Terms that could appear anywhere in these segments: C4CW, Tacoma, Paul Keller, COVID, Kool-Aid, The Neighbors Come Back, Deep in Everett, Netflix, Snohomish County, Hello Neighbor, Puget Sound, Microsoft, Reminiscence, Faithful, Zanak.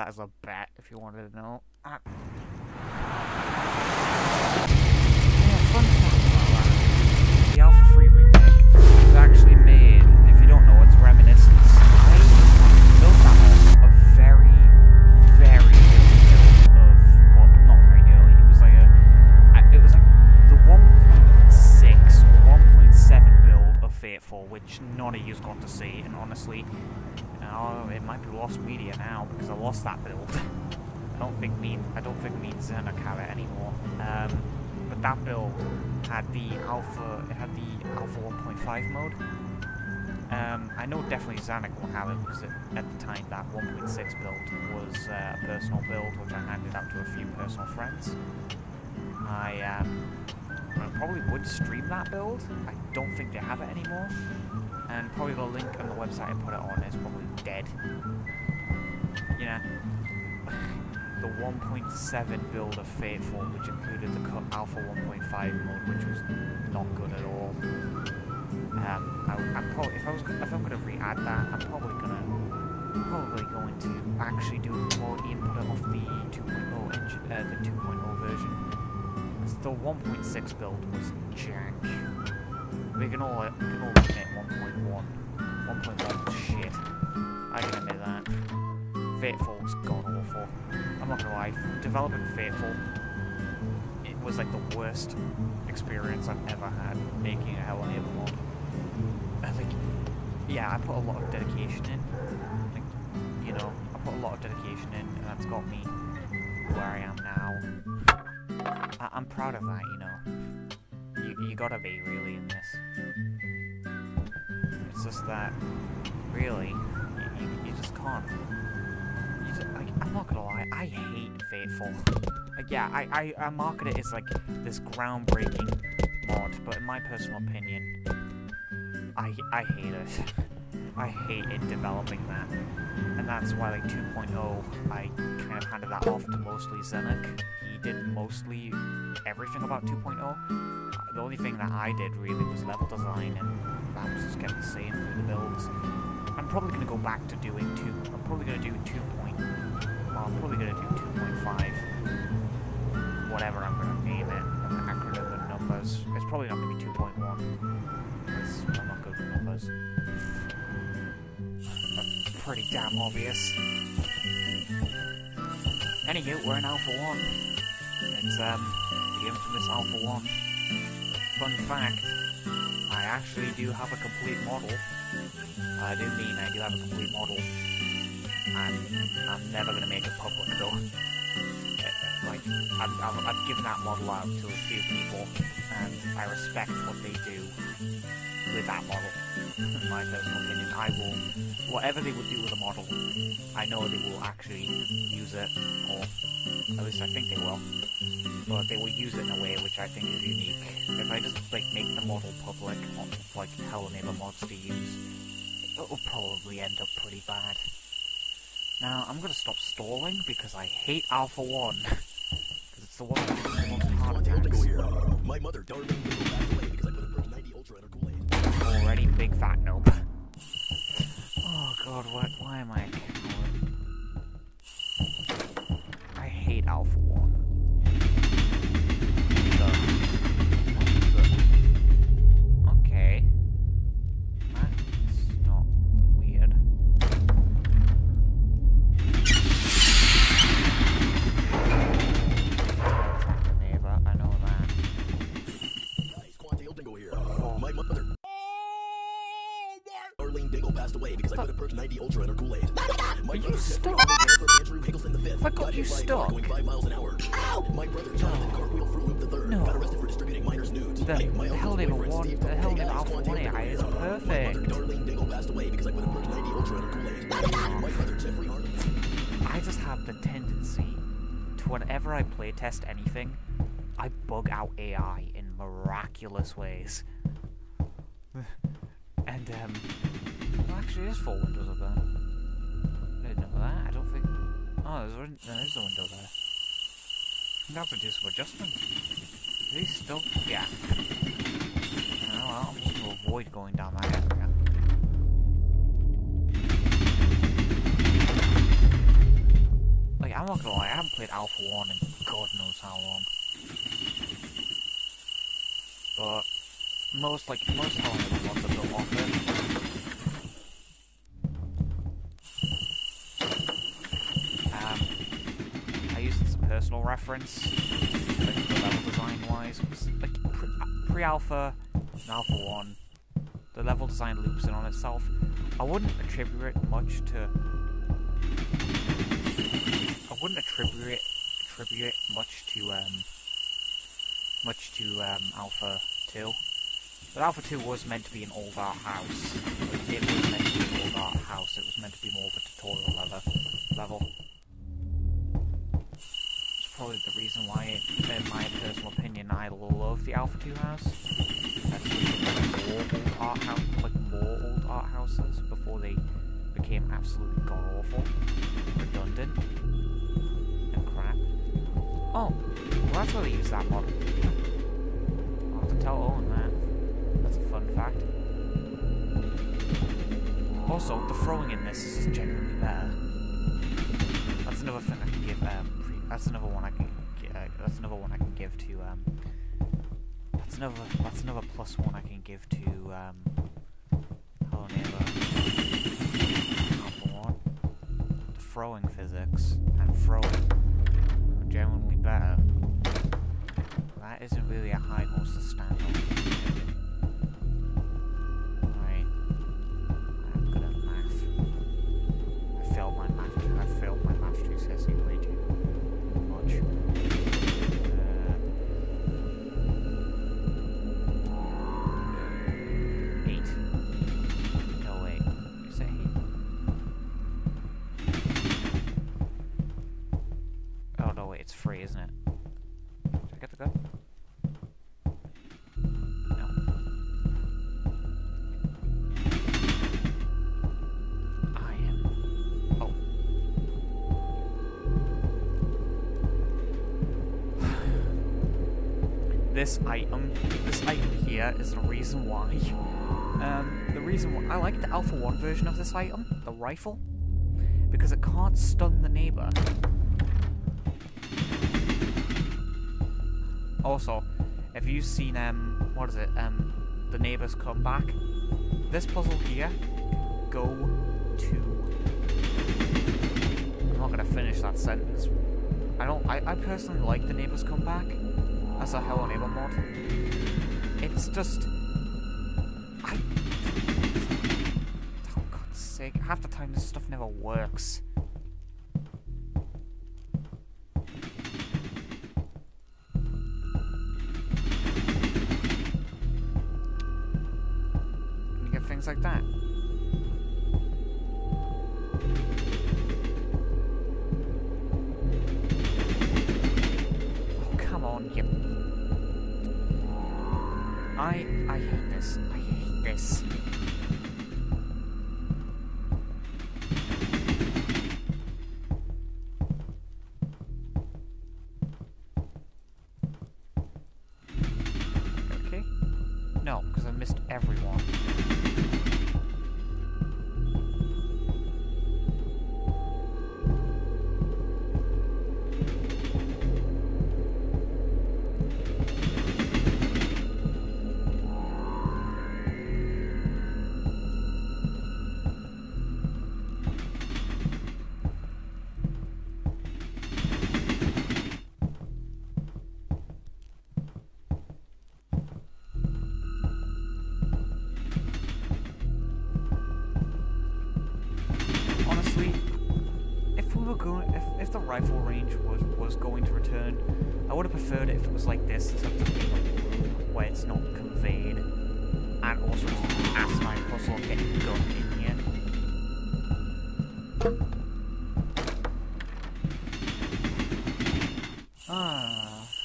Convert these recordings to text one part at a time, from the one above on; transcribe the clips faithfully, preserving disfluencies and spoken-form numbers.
that as a bet if you wanted to know. Uh, the Alpha three remake was actually made, if you don't know, it's Reminiscence. I built that off a very, very early build of, well, not very early, it was like a, it was like the one point six or one point seven build of Faithful, which none of you's got to see, and honestly, oh, it might be lost media now, because I lost that build. I don't think me, I don't think me and Zanak have it anymore. Um, but that build had the alpha, it had the alpha one point five mode. Um, I know definitely Zanuck will have it because it, at the time that one point six build was uh, a personal build which I handed out to a few personal friends. I, um, I probably would stream that build. I don't think they have it anymore. And probably the link on the website I put it on is probably dead. You know, the one point seven build of Faithful, which included the alpha one point five mode, which was not good at all. Um, I, I'm probably, if I was, if I'm gonna re-add that, I'm probably gonna, probably going to actually do the quality and put it off the two point oh engine, uh, the two point oh version, because the one point six build was jank. We can all, we can all admit one point one. one point one is shit. I can admit that. Faithful's god awful. I'm not gonna lie, developing Faithful, it was like the worst experience I've ever had making a Hello Neighbor mod. I think, yeah, I put a lot of dedication in. I think, you know, I put a lot of dedication in, and that's got me where I am now. I I'm proud of that, you know. You, you gotta be, really, in this. It's just that, really, you, you, you just can't. You just, like, I'm not gonna lie, I hate Faithful. Like, yeah, I, I, I market it as, like, this groundbreaking mod, but in my personal opinion, I, I hate it. I hated developing that. And that's why, like, two point oh, I kind of handed that off to mostly Zanuck. He did mostly everything about two point oh. The only thing that I did, really, was level design, and that was just kept the same through the builds. I'm probably going to go back to doing two... I'm probably going to do two point... Well, I'm probably going to do two point five. Whatever I'm going to name it. I'm accurate with numbers. It's probably not going to be two point one. Because I'm not good with numbers. That's pretty damn obvious. Anywho, we're in Alpha one. It's, um... the infamous Alpha one. Fun fact, I actually do have a complete model. I do mean I do have a complete model. And I'm never going to make it public though. Uh, like, I've, I've, I've given that model out to a few people, and I respect what they do with that model. In my personal opinion, I will, whatever they would do with a model, I know they will actually use it, or at least I think they will. But they will use it in a way which I think is unique. If I just like make the model public on like Hello Neighbor mods to use, it will probably end up pretty bad. Now I'm gonna stop stalling because I hate Alpha one. Because it's the one that makes the most hard attacks. My mother darned me because I put a ninety Ultra in her Kool-Aid. Already big fat nope. Oh god, what why am I I hate Alpha one. The Hello Neighbor one, the Hello Neighbor Alpha one A I is perfect. I just have the tendency to whenever I playtest anything, I bug out A I in miraculous ways. And um, well, actually, there's four windows up there. I didn't know that. I don't think. Oh, there's one, there is a window there. I'm gonna have to do some adjustment. Are these still? Yeah. No, I'm just going to avoid going down that area. not gonna lie, I haven't played Alpha one in God knows how long. But most like most of the ones that don't want it. Um, I used this personal reference, like the level design-wise, like pre, pre-alpha and Alpha one. The level design loops in on itself. I wouldn't attribute it much to. I wouldn't attribute it attribute it much to um much to um Alpha two. But Alpha two was meant to be an all that house. It was meant to be an all that house. It was meant to be more of a tutorial level. Level. It's probably the reason why, it, in my personal opinion, I love the Alpha two house. That's more old art house, like more old art houses before they became absolutely god awful, redundant, and crap. Oh, well that's why they use that model. I'll have to tell Owen that. That's a fun fact. Also, the throwing in this is genuinely better. That's another thing I can give. Um, pre that's another one I can. Uh, that's another one I can give to. Um, that's another. That's another plus one I can give to. Um, Hello Neighbor. Number one. The throwing physics and throwing are genuinely better. That isn't really a high horse to stand on. This item, this item here is the reason why, um, the reason why, I like the Alpha one version of this item, the rifle, because it can't stun the neighbor. Also, if you've seen, um, what is it, um, The Neighbors Come Back, this puzzle here, go to, I'm not gonna finish that sentence, I don't, I, I personally like The Neighbors Come Back. As a Hello Neighbor mod. It's just... I... Oh, God's sake. Half the time this stuff never works. And you get things like that. I, I hate this. I hate this. Okay. No, because I missed everyone. If the rifle range was, was going to return, I would have preferred it if it was like this, where it's not conveyed, and also it's an asinine puzzle of getting a gun in here. Ah.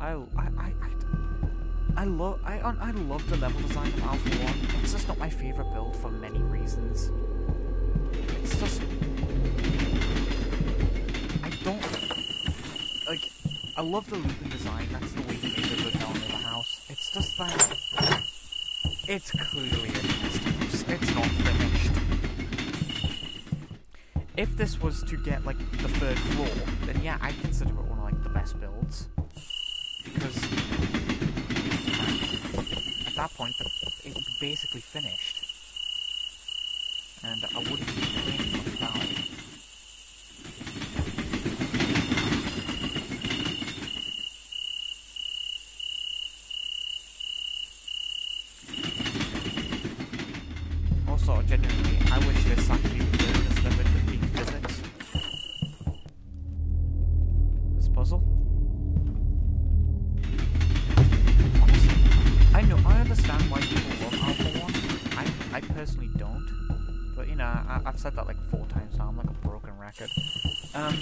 I, I, I, I, I love, I, I love the level design of Alpha one. It's just not my favourite build for many reasons. It's just... I don't... Like, I love the looping design, that's the way you make a good Hello Neighbor house. It's just that... It's clearly a test house. It's not finished. if this was to get, like, the third floor, then yeah, I'd consider it one of, like, the best builds. Because at that point, it would be basically finished. And I wouldn't be complaining much about it. Also, genuinely, I wish this actually was instead of it being physics. This puzzle. Honestly, I know, I understand why people love Alpha one. I, I personally don't. But, you know, I, I've said that like four times now, I'm like a broken record. Um,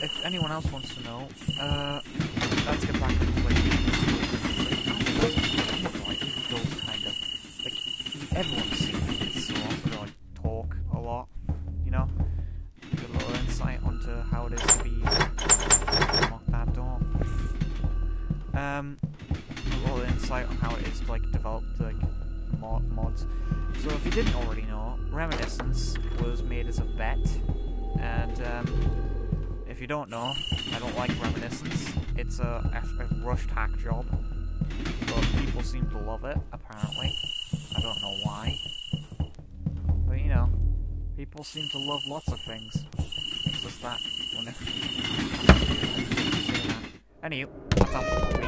if anyone else wants to know, uh, let's get back to the play. Like, those kind of, like, everyone's seen it, so I'm gonna, like, talk a lot, you know? Give a little insight onto how it is to be, like, unlock that door. Um, a little insight on how it is to, like, develop, like, mod mods. So if you didn't already know, Reminiscence was made as a bet, and um, if you don't know, I don't like Reminiscence. It's a, a rushed hack job, but people seem to love it, apparently. I don't know why, but you know, people seem to love lots of things. It's just that, when it anywho, that's all for me.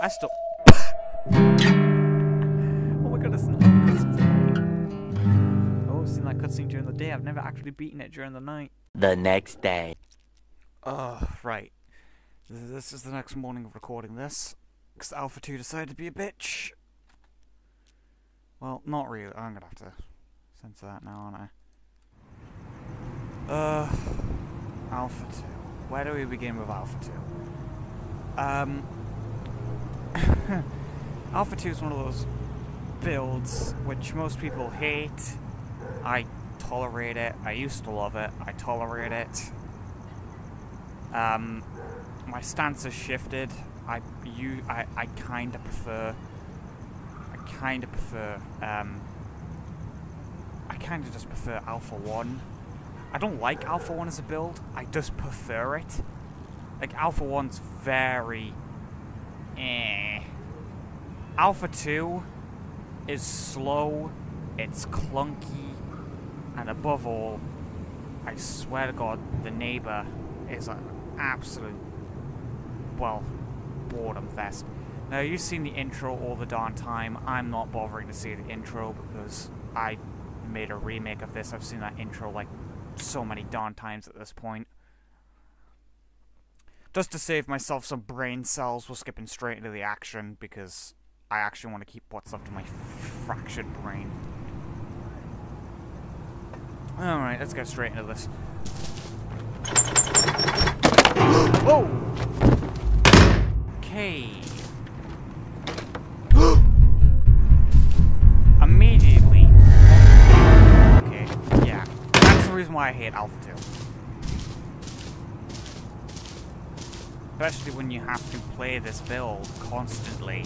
I still. Oh my god, it's not cutscene. Oh, I've seen that cutscene during the day. I've never actually beaten it during the night. The next day. Oh, right. This is the next morning of recording this. Because Alpha two decided to be a bitch. Well, not really. I'm gonna have to censor that now, aren't I? Uh. Alpha two. Where do we begin with Alpha two? Um. Alpha two is one of those builds which most people hate. I tolerate it. I used to love it. I tolerate it. Um, my stance has shifted. I you I, I kind of prefer. I kind of prefer. Um, I kind of just prefer Alpha one. I don't like Alpha one as a build. I just prefer it. Like Alpha one's very. Eh. Alpha two is slow, it's clunky, and above all, I swear to God, The Neighbor is an absolute, well, boredom fest. Now, you've seen the intro all the darn time. I'm not bothering to see the intro because I made a remake of this. I've seen that intro like so many darn times at this point. Just to save myself some brain cells, we're skipping straight into the action, because I actually want to keep what's up to my fractured brain. Alright, let's go straight into this. Whoa! Okay. Immediately. Okay, yeah. That's the reason why I hate Alpha two. Especially when you have to play this build constantly.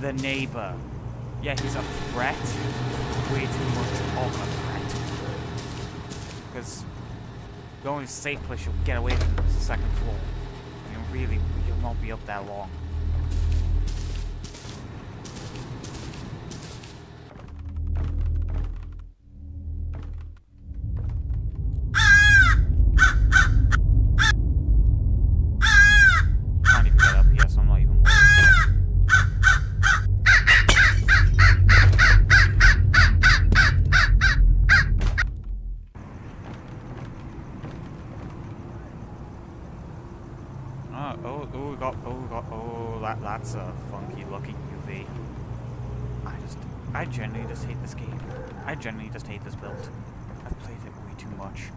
The Neighbor. Yeah, he's a threat. He's way too much of a threat. Because the only safe place you'll get away from is the second floor. And really, you'll not be up there long. That's a funky looking U V. I just, I generally just hate this game. I generally just hate this build. I've played it way too much.